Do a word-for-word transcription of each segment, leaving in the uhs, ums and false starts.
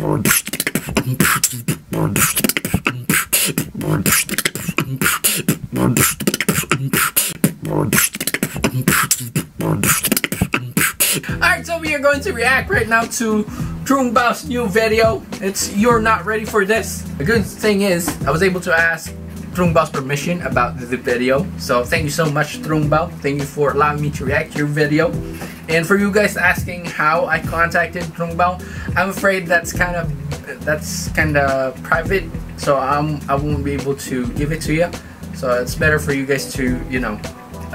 Alright, so we are going to react right now to Trung Bao's new video. It's You're Not Ready For This. The good thing is, I was able to ask Trung Bao's permission about the video. So thank you so much, Trung Bao. Thank you for allowing me to react to your video. And for you guys asking how I contacted Trung Bao, I'm afraid that's kind of that's kind of private, so I'm I won't be able to give it to you. So it's better for you guys to, you know,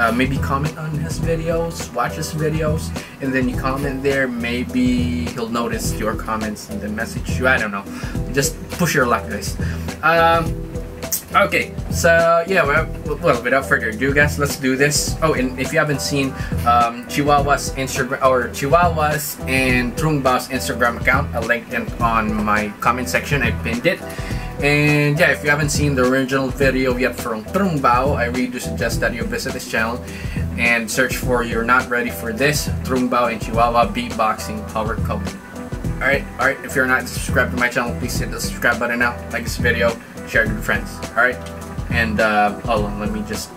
uh, maybe comment on his videos, watch his videos, and then you comment there. Maybe he'll notice your comments and then message you. I don't know. Just push your luck, guys. Um, Okay, so yeah, well, well, without further ado, guys, let's do this. Oh, and if you haven't seen um, Chiwawa's Instagram or Chiwawa's and Trung Bao's Instagram account, I linked them on my comment section. I pinned it. And yeah, if you haven't seen the original video yet from Trung Bao, I really do suggest that you visit this channel and search for You're Not Ready For This, Trung Bao and Chiwawa Beatboxing Power Couple. Alright, alright, if you're not subscribed to my channel, please hit the subscribe button now, like this video, share it with friends, alright? And, uh, hold on, let me just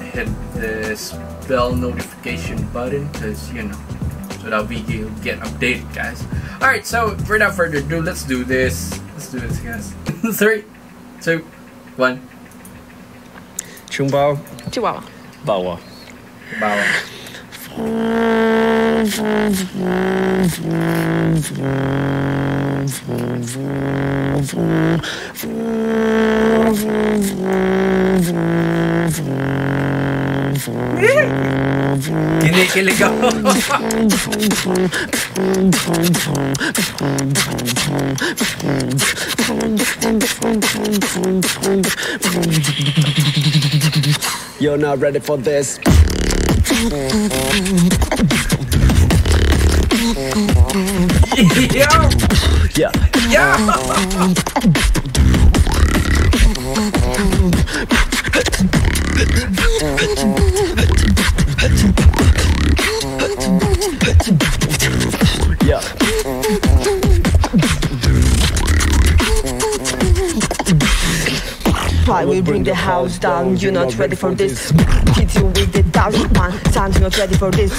hit this bell notification button, because, you know, so that video will get updated, guys. Alright, so, without further ado, let's do this. Let's do this, guys. Three, two, one. Trung Bao. Chiwawa. Bawa. Bawa. Kilig ako. You're not ready for this. Yeah. Yeah. I will bring the house down, you're not ready for this. Hit you with the dark man, son, you're not ready for this.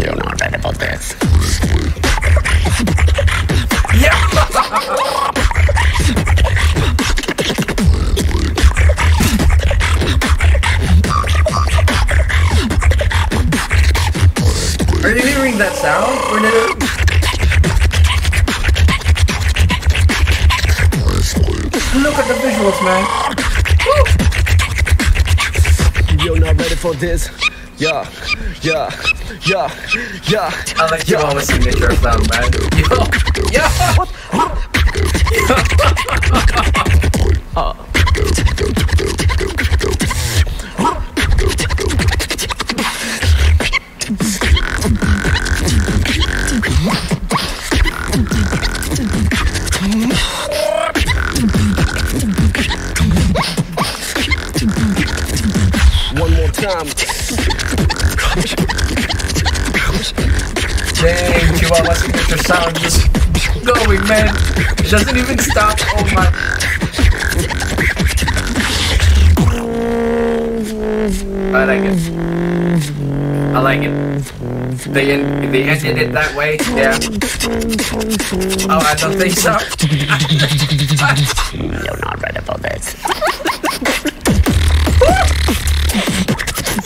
You're not ready for this. Yeah. Are you hearing that sound? Or no? Look at the visuals, man. You're not ready for this. Yeah, yeah, yeah, yeah. I like your own signature sound, man. Yeah, yeah. What? Dang, Chiwawa's signature sound just going, man. It doesn't even stop. Oh my. I like it. I like it. They end, they ended it that way. Yeah. Oh, I don't think so. You're not ready for this.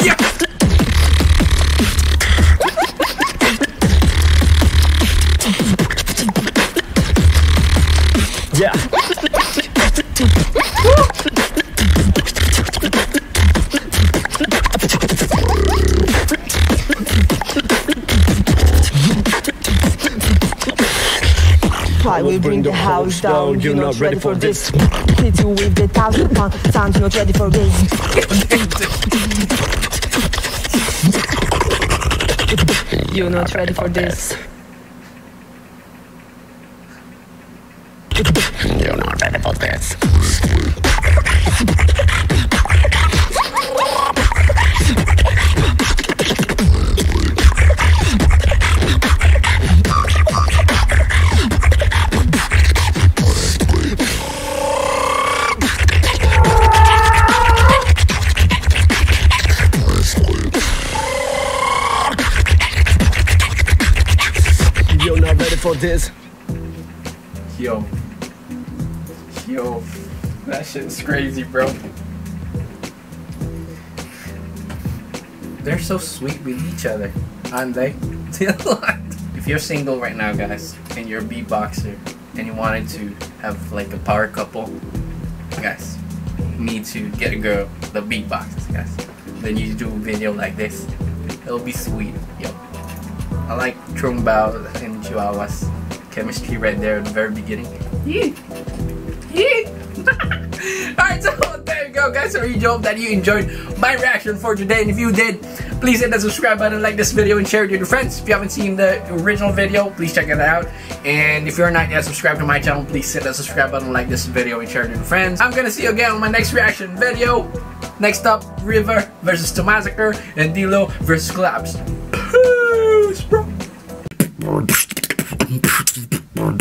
Yeah. I will bring the house down, you're not ready for this. Hit you with the thousand pound, sound, you're not ready for this. You're not ready for this. You're not ready for this. about this. Yo. Yo. That shit's crazy, bro. They're so sweet with each other, aren't they? If you're single right now, guys, and you're a beatboxer, and you wanted to have like a power couple, guys, you need to get a girl that beatboxes, guys. Then you do a video like this. It'll be sweet. Yo. I like Trung Bao and Chiwawa's chemistry right there at the very beginning. Yeah. Yeah. Alright, so there you go, guys. So we hope that you enjoyed my reaction for today. And if you did, please hit that subscribe button, like this video, and share it with your friends. If you haven't seen the original video, please check it out. And if you're not yet subscribed to my channel, please hit that subscribe button, like this video, and share it with your friends. I'm gonna see you again on my next reaction video. Next up, River versus Tomassacre and D-Lo versus Collapse. Peace, bro.